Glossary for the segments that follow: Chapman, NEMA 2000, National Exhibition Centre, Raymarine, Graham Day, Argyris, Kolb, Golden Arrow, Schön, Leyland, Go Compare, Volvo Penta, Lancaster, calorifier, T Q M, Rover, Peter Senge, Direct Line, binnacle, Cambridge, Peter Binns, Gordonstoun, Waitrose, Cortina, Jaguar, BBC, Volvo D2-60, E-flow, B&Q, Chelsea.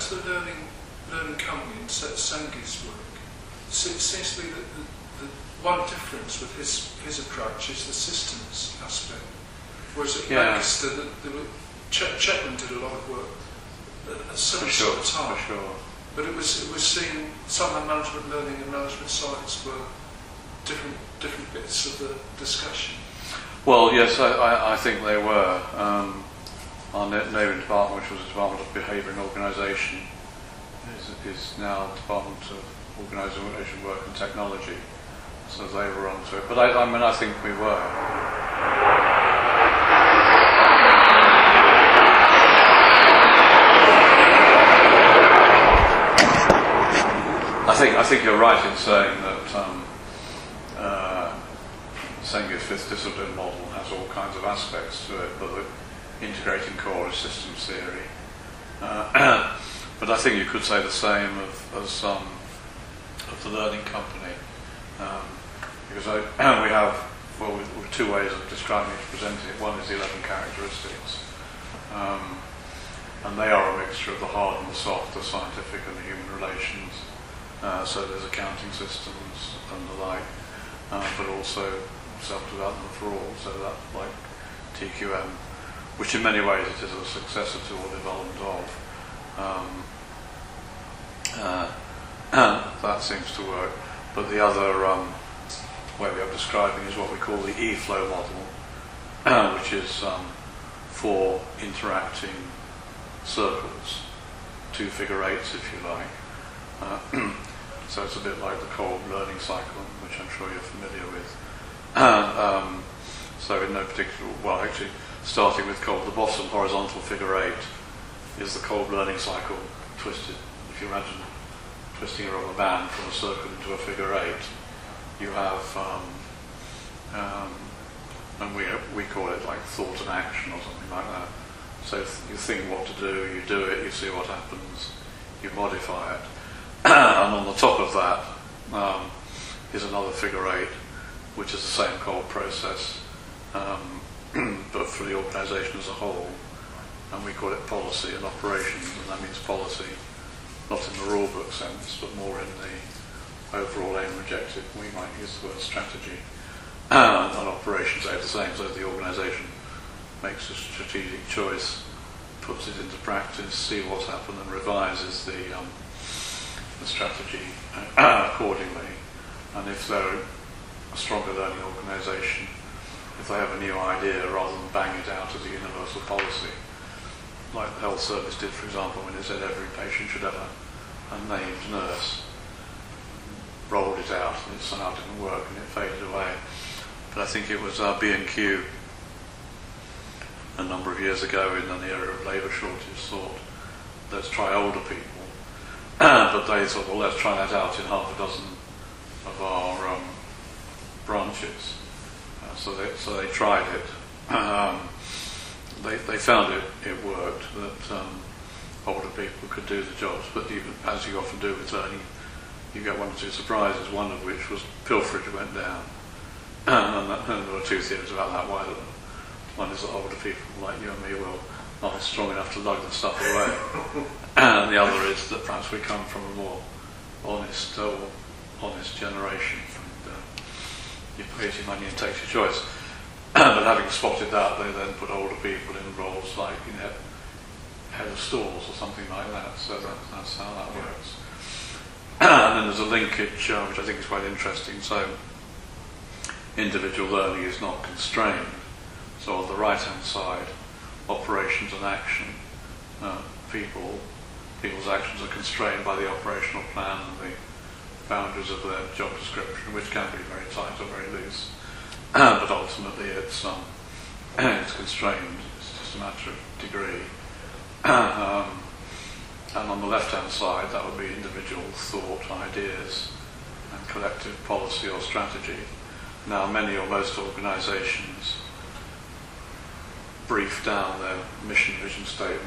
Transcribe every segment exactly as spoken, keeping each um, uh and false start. back to the learning, learning company and Senge's work, it seems to me that the, the one difference with his, his approach is the systems aspect. Whereas at yeah. Lancaster, the, the, Ch Chapman did a lot of work at a certain sort of time. For sure. But it was, it was seen, somehow management learning and management science were different, different bits of the discussion. Well, yes, I, I, I think they were. Um, our neighbouring department, which was the Department of Behaviour and Organisation, is, is now the Department of Organisation, Work and Technology. So they were onto it. But I, I mean, I think we were. I think, I think you're right in saying that um, uh, Senge's fifth discipline model has all kinds of aspects to it, but the integrating core is systems theory. Uh, but I think you could say the same of, of some of the learning company, um, because I, we have well we, we have two ways of describing it, presenting it. One is the eleven characteristics, um, and they are a mixture of the hard and the soft, the scientific and the human relations. Uh, so there's accounting systems and the like, uh, but also self-development for all, so that like T Q M, which in many ways it is a successor to or development of. Um, uh, that seems to work. But the other um, way we are describing is what we call the E-flow model, which is um, for interacting circles, two figure eights if you like. Uh, so it's a bit like the Kolb learning cycle, which I'm sure you're familiar with. um, so in no particular, well actually starting with Kolb, the bottom horizontal figure eight is the Kolb learning cycle twisted. If you imagine twisting a rubber band from a circle into a figure eight, you have, um, um, and we, we call it like thought and action or something like that. So you think what to do, you do it, you see what happens, you modify it. And on the top of that um, is another figure eight, which is the same Kolb process, um, but for the organisation as a whole, and we call it policy and operations, and that means policy not in the rule book sense, but more in the overall aim and objective. We might use the word strategy, and operations are the same, so the organisation makes a strategic choice, puts it into practice, see what's happened, and revises the um, the strategy accordingly. And if they're a stronger learning organisation, if they have a new idea, rather than bang it out as a universal policy, like the health service did, for example, when it said every patient should have a, a named nurse, rolled it out and it somehow didn't work and it faded away. But I think it was uh, B and Q a number of years ago in an era of labour shortage thought, let's try older people. But they thought, well, let's try that out in half a dozen of our um, branches. Uh, so, they, so they tried it. Um, they, they found it, it worked, that um, older people could do the jobs. But even, as you often do with learning, you get one or two surprises, one of which was pilferage went down. and, that, and there were two theories about that. Why? One is that older people like you and me will aren't strong enough to lug the stuff away. And the other is that perhaps we come from a more honest or honest generation. And, uh, you pay your money and take your choice. But having spotted that, they then put older people in roles like, you know, head of stalls or something like that. So that, that's how that works. And then there's a linkage, uh, which I think is quite interesting. So individual learning is not constrained. So on the right-hand side, operations and action. Uh, people, people's actions are constrained by the operational plan and the boundaries of their job description, which can be very tight or very loose. But ultimately, it's um, it's constrained. It's just a matter of degree. um, and on the left-hand side, that would be individual thought, ideas, and collective policy or strategy. Now, many or most organisations brief down their mission vision statement,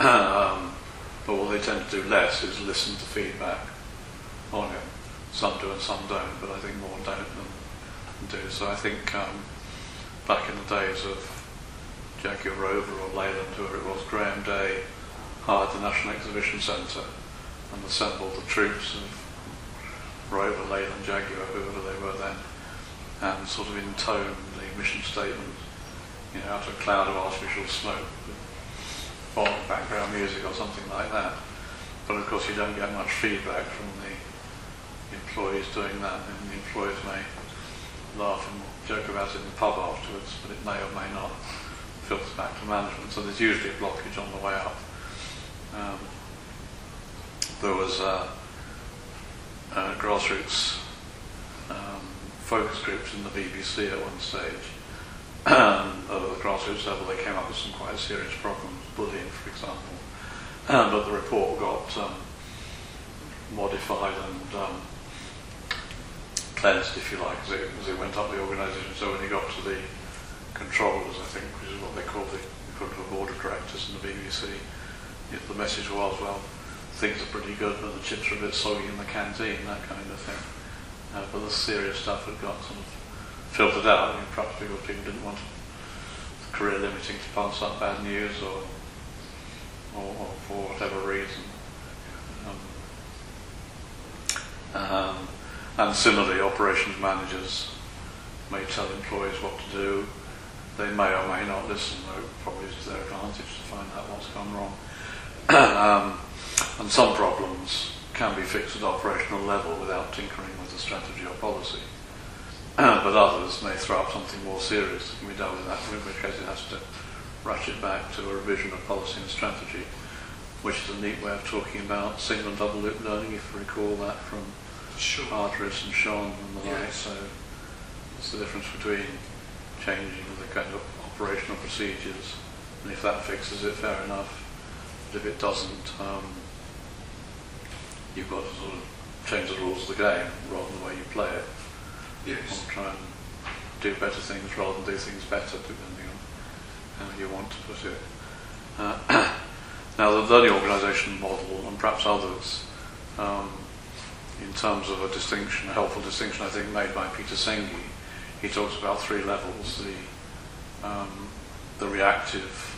um, but what they tend to do less is listen to feedback on it. Some do and some don't, but I think more don't than do. So I think um, back in the days of Jaguar, Rover or Leyland, whoever it was, Graham Day hired the National Exhibition Centre and assembled the troops of Rover, Leyland, Jaguar, whoever they were then, and sort of intoned the mission statement, you know, out of a cloud of artificial smoke, with background music or something like that. But of course you don't get much feedback from the employees doing that, and the employees may laugh and joke about it in the pub afterwards, but it may or may not filter back to management, so there's usually a blockage on the way up. Um, there was uh, uh, grassroots um, focus groups in the B B C at one stage. At the grassroots level they came up with some quite serious problems, bullying for example, um, but the report got um, modified and um, cleansed, if you like, as it, as it went up the organisation. So when you got to the controllers, I think, which is what they call the equivalent of board of directors in the B B C, if the message was, well, things are pretty good, but the chips are a bit soggy in the canteen, that kind of thing. Uh, but the serious stuff had got sort of filtered out. I mean, perhaps because people didn't want the career limiting to pass up bad news, or, or, or for whatever reason. Um, um, and similarly, operations managers may tell employees what to do. They may or may not listen, though it probably is to their advantage to find out what's gone wrong. um, and some problems can be fixed at operational level without tinkering with the strategy or policy. But others may throw up something more serious that can be dealt with, that, in which case it has to ratchet back to a revision of policy and strategy, which is a neat way of talking about single and double loop learning, if you recall that from sure. Argyris and Schön and the like. Yes. So it's the difference between changing the kind of operational procedures, and if that fixes it, fair enough. But if it doesn't, um, you've got to sort of change the rules of the game rather than the way you play it. Yes. Or try and do better things rather than do things better, depending on how you want to put it. Uh, now, the learning organisation model, and perhaps others, um, in terms of a distinction, a helpful distinction, I think, made by Peter Senge, he talks about three levels: the um, the reactive,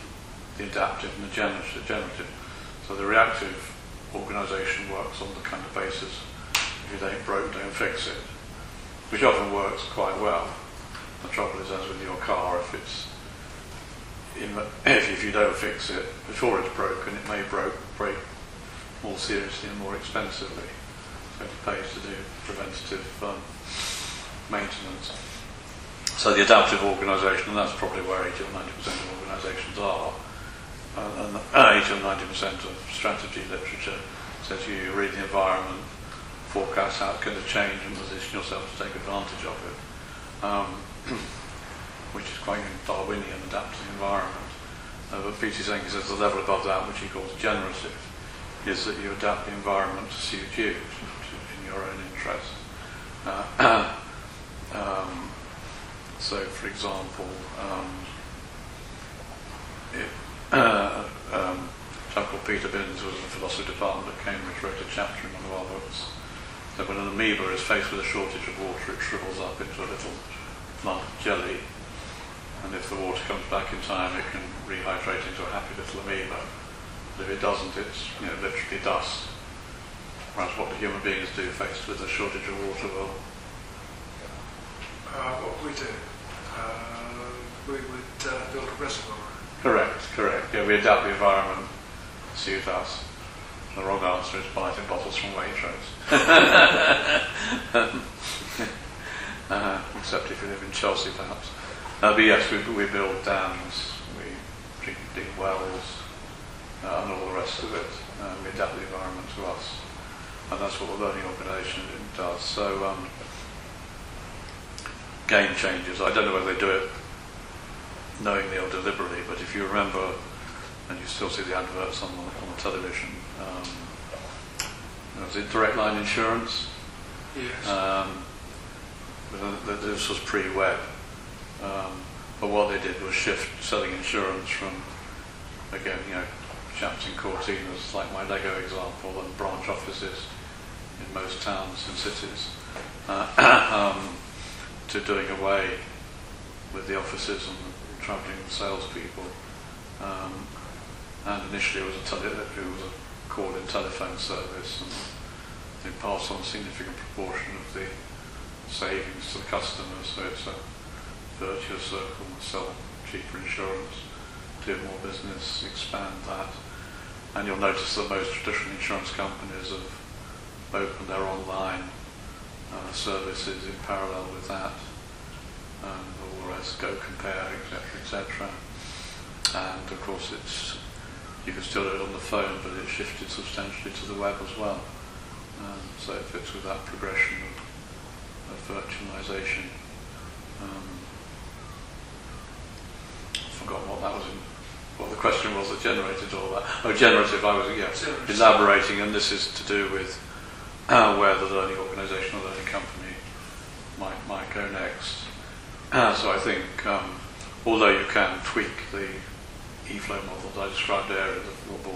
the adaptive, and the generative. So the reactive organisation works on the kind of basis, if it ain't broke, don't fix it, which often works quite well. The trouble is, as with your car, if it's in the, if, if you don't fix it before it's broken, it may broke, break more seriously and more expensively. So it pays to do preventative um, maintenance. So the adaptive organisation, and that's probably where eighty or ninety percent of organisations are, uh, and uh, eighty or ninety percent of strategy literature says you, you read the environment, forecast how it's going to change, and position yourself to take advantage of it, um, which is quite Darwinian, adapting environment. Uh, but Peter Senge says the level above that, which he calls generative, is that you adapt the environment to suit you, to, to, in your own interest. Uh, um, so, for example, um, it, uh, um, a chap called Peter Binns, who was in the philosophy department at Cambridge, wrote a chapter in one of our books. So when an amoeba is faced with a shortage of water, it shrivels up into a little lump of jelly, and if the water comes back in time, it can rehydrate into a happy little amoeba. But if it doesn't, it's, you know, literally dust. Whereas what human beings do faced with a shortage of water, well, uh, what we do, uh, we would uh, build a reservoir. Correct, correct. Yeah, we adapt the environment to suit us. The wrong answer is biting bottles from Waitrose. uh, except if you live in Chelsea, perhaps. Uh, but yes, we, we build dams, we dig, dig wells, uh, and all the rest of it. Uh, we adapt the environment to us. And that's what the learning organisation does. So, um, game changes. I don't know whether they do it knowingly or deliberately, but if you remember, and you still see the adverts on the, on the television. Um, was it Direct Line Insurance? Yes. Um, this was pre-web. Um, but what they did was shift selling insurance from, again, you know, chaps in Cortinas, like my Lego example, and branch offices in most towns and cities, uh, um, to doing away with the offices and the travelling salespeople. Um, and initially it was a, it was a call in telephone service, and they pass on a significant proportion of the savings to the customers, so it's a virtuous circle: sell cheaper insurance, do more business, expand that. And you'll notice that most traditional insurance companies have opened their online uh, services in parallel with that, and all the rest, Go Compare, et cetera, et cetera. And of course, it's you can still do it on the phone, but it's shifted substantially to the web as well. Um, so it fits with that progression of, of virtualization. Um, I forgot what that was. In, what the question was that generated all that. Oh, generative. I was yeah, elaborating, and this is to do with uh, where the learning organisation or learning company might might go next. Uh, so I think, um, although you can tweak the e-flow models I described earlier, the